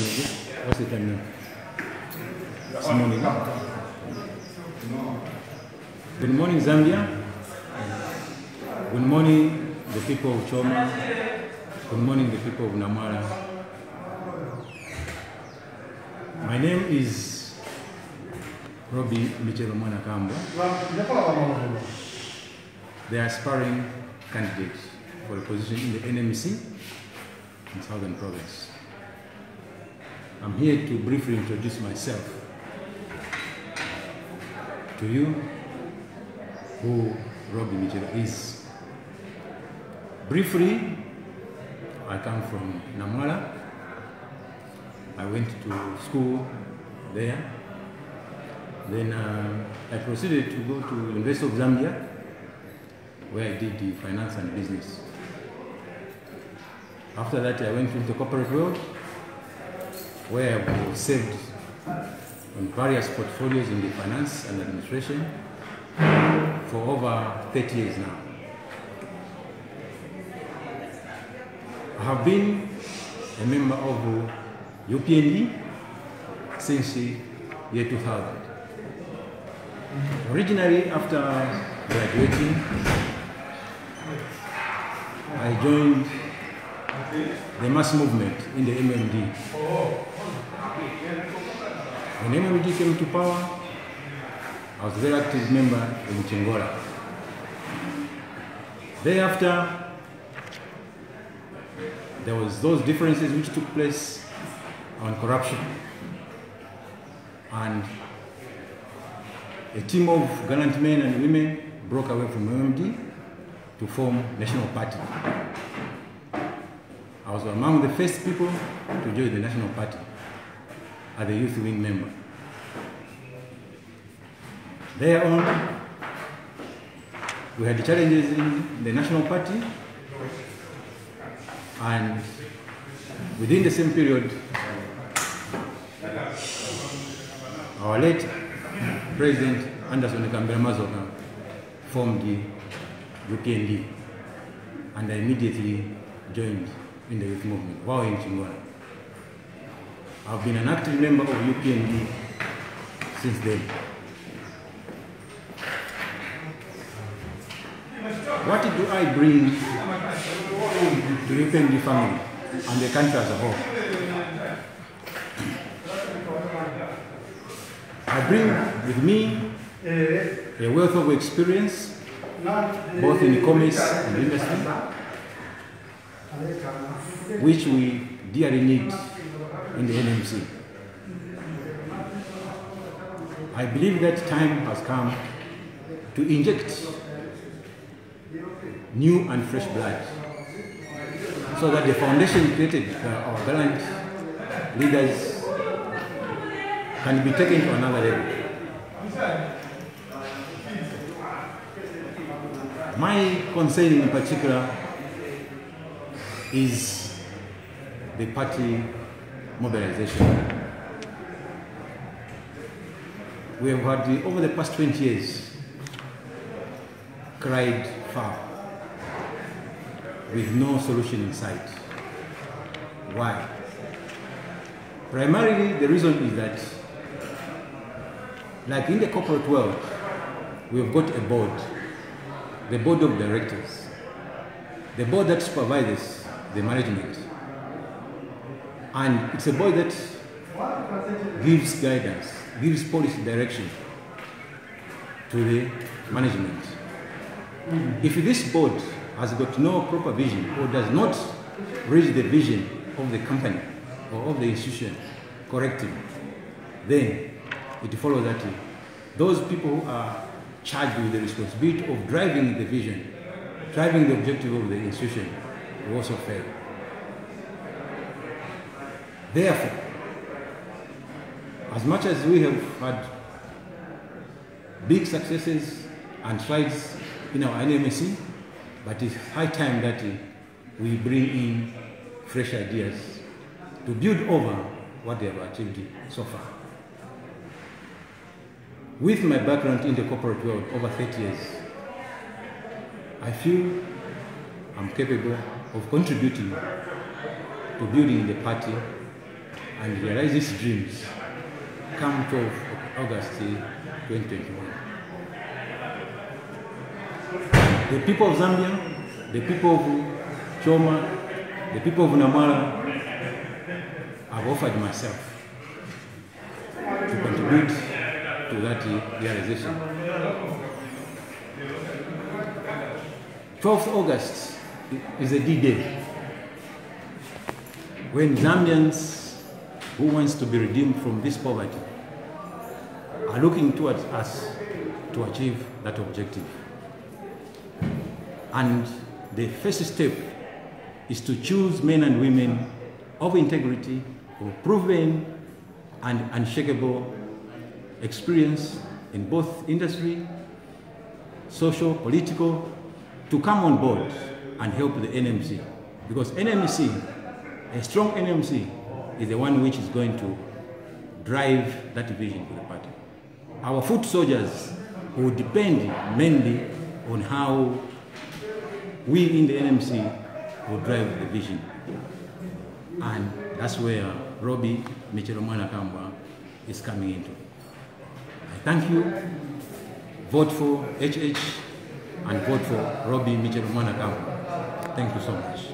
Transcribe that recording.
What's the time now? It's morning. Good morning, Zambia. Good morning, the people of Choma. Good morning, the people of Namara. My name is Robby Micheelo Mwanakambwe, the aspiring candidate for a position in the NMC in Southern Province. I'm here to briefly introduce myself to you, who Robby Micheelo is. Briefly, I come from Namwala. I went to school there. Then I proceeded to go to the University of Zambia, where I did the finance and business. After that, I went into the corporate world, where I served on various portfolios in the finance and administration for over 30 years now. I have been a member of UPND since the year 2000. Originally, after graduating, I joined the mass movement in the MMD. When MMD came to power, I was a very active member in Chingola. Thereafter, there was those differences which took place on corruption, and a team of gallant men and women broke away from MMD to form National Party. I was among the first people to join the National Party as a youth wing member. Thereon, we had challenges in the National Party, and within the same period, our late President Anderson Nkambela Mazoka formed the UKND, and I immediately joined in the youth movement, Wawin Tingola. I've been an active member of UPND since then. What do I bring to the UPND family and the country as a whole? I bring with me a wealth of experience, both in commerce and industry, which we dearly need in the NMC. I believe that time has come to inject new and fresh blood, so that the foundation created by our gallant leaders can be taken to another level. My concern in particular is the party mobilization. We have had, over the past 20 years, cried far, with no solution in sight. Why? Primarily, the reason is that, like in the corporate world, we've got a board, the board of directors, the board that supervises the management, and it's a board that gives guidance, gives policy direction to the management. If this board has got no proper vision or does not reach the vision of the company or of the institution correctly, then it follows that those people who are charged with the responsibility of driving the vision, driving the objective of the institution, will also fail. Therefore, as much as we have had big successes and strides in our NMSE, but it's high time that we bring in fresh ideas to build over what they have achieved so far. With my background in the corporate world over 30 years, I feel I'm capable of contributing to building the party and realize these dreams come 12 August 2021. The people of Zambia, the people of Choma, the people of Namara have offered myself to contribute to that realization. 12th August is a D-Day when Zambians who wants to be redeemed from this poverty are looking towards us to achieve that objective. And the first step is to choose men and women of integrity, of proven and unshakable experience in both industry, social, political, to come on board and help the NMC. Because NMC, a strong NMC, is the one which is going to drive that vision for the party. Our foot soldiers will depend mainly on how we in the NMC will drive the vision. And that's where Robby Micheelo Mwanakambwe is coming into. I thank you. Vote for HH and vote for Robby Micheelo Mwanakambwe. Thank you so much.